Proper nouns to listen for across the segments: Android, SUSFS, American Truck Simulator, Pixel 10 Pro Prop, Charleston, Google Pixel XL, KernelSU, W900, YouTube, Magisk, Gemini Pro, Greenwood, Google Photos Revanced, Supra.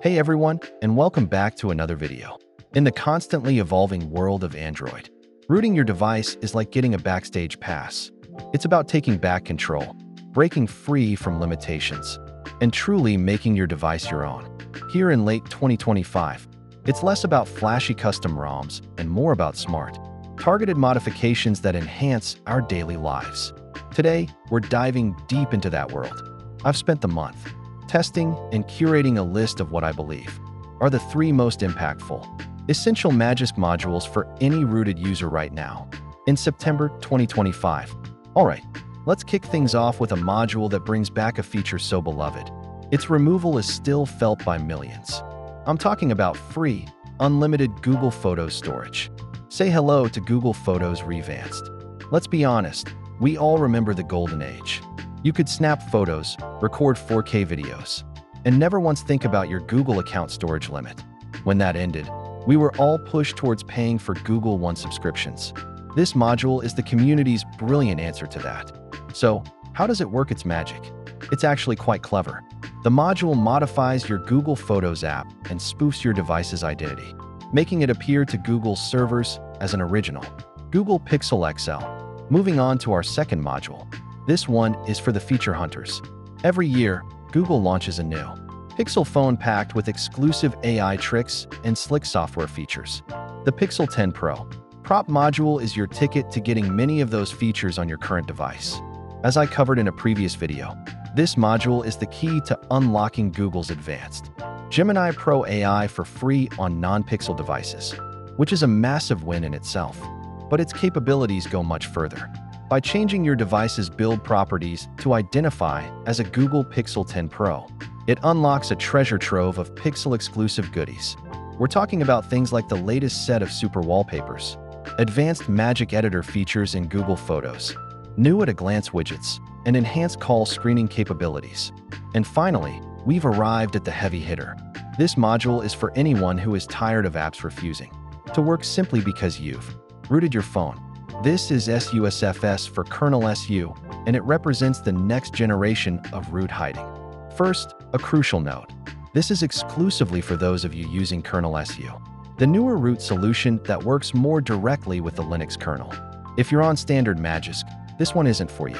Hey everyone, and welcome back to another video. In the constantly evolving world of Android, rooting your device is like getting a backstage pass. It's about taking back control, breaking free from limitations, and truly making your device your own. Here in late 2025, it's less about flashy custom ROMs and more about smart, targeted modifications that enhance our daily lives. Today, we're diving deep into that world. I've spent the month testing and curating a list of what I believe are the three most impactful, essential Magisk modules for any rooted user right now, in September 2025. Alright, let's kick things off with a module that brings back a feature so beloved. Its removal is still felt by millions. I'm talking about free, unlimited Google Photos storage. Say hello to Google Photos Revanced. Let's be honest, we all remember the golden age. You could snap photos, record 4K videos, and never once think about your Google account storage limit. When that ended, we were all pushed towards paying for Google One subscriptions. This module is the community's brilliant answer to that. So, how does it work its magic? It's actually quite clever. The module modifies your Google Photos app and spoofs your device's identity, making it appear to Google's servers as an original Google Pixel XL. Moving on to our second module. This one is for the feature hunters. Every year, Google launches a new Pixel phone packed with exclusive AI tricks and slick software features. The Pixel 10 Pro Prop module is your ticket to getting many of those features on your current device. As I covered in a previous video, this module is the key to unlocking Google's advanced Gemini Pro AI for free on non-Pixel devices, which is a massive win in itself. But its capabilities go much further. By changing your device's build properties to identify as a Google Pixel 10 Pro, it unlocks a treasure trove of Pixel-exclusive goodies. We're talking about things like the latest set of super wallpapers, advanced magic editor features in Google Photos, new at-a-glance widgets, and enhanced call screening capabilities. And finally, we've arrived at the heavy hitter. This module is for anyone who is tired of apps refusing to work simply because you've rooted your phone. This is SUSFS for KernelSU, and it represents the next generation of root hiding. First, a crucial note. This is exclusively for those of you using KernelSU, the newer root solution that works more directly with the Linux kernel. If you're on standard Magisk, this one isn't for you.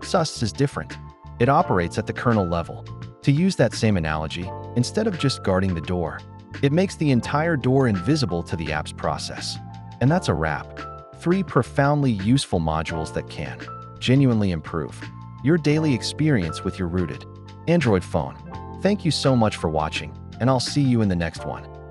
SUSFS is different. It operates at the kernel level. To use that same analogy, instead of just guarding the door, it makes the entire door invisible to the app's process. And that's a wrap. Three profoundly useful modules that can genuinely improve your daily experience with your rooted Android phone. Thank you so much for watching, and I'll see you in the next one.